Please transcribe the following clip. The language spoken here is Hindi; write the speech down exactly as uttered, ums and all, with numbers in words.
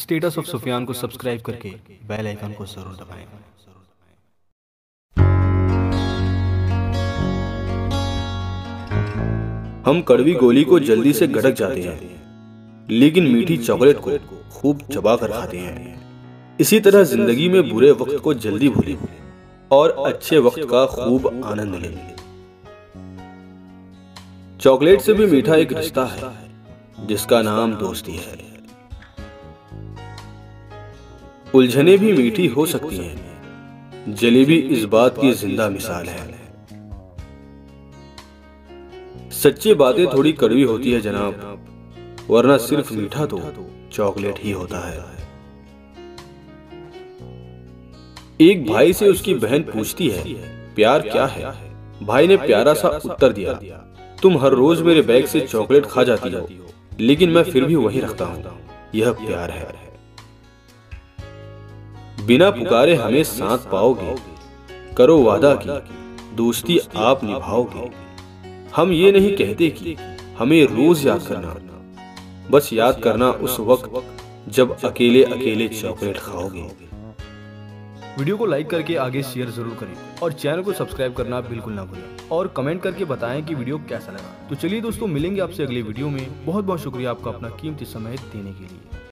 स्टेटस ऑफ सुफियान को सब्सक्राइब करके बेल आइकन को जरूर दबाएं। हम कड़वी गोली को जल्दी से गटक जाते हैं, लेकिन मीठी चॉकलेट को खूब चबा कर खाते हैं। इसी तरह जिंदगी में बुरे वक्त को जल्दी भूलें और अच्छे वक्त का खूब आनंद लें। चॉकलेट से भी मीठा एक रिश्ता है जिसका नाम दोस्ती है। उलझने भी मीठी हो सकती हैं। जलेबी इस बात की जिंदा मिसाल है। सच्ची बातें थोड़ी कड़वी होती है जनाब, वरना सिर्फ मीठा तो चॉकलेट ही होता है। एक भाई से उसकी बहन पूछती है, प्यार क्या है? भाई ने प्यारा सा उत्तर दिया, तुम हर रोज मेरे बैग से चॉकलेट खा जाती हो, लेकिन मैं फिर भी वही रखता हूँ। यह प्यार है। बिना पुकारे हमें साथ पाओगे, करो वादा की दोस्ती आप निभाओगे। हम ये नहीं कहते कि हमें रोज याद करना, बस याद करना उस वक्त जब अकेले अकेले चॉकलेट खाओगे। वीडियो को लाइक करके आगे शेयर जरूर करें और चैनल को सब्सक्राइब करना बिल्कुल ना भूलें और कमेंट करके बताएं कि वीडियो कैसा लगा। तो चलिए दोस्तों, मिलेंगे आपसे अगले वीडियो में। बहुत बहुत शुक्रिया आपका अपना कीमती समय देने के लिए।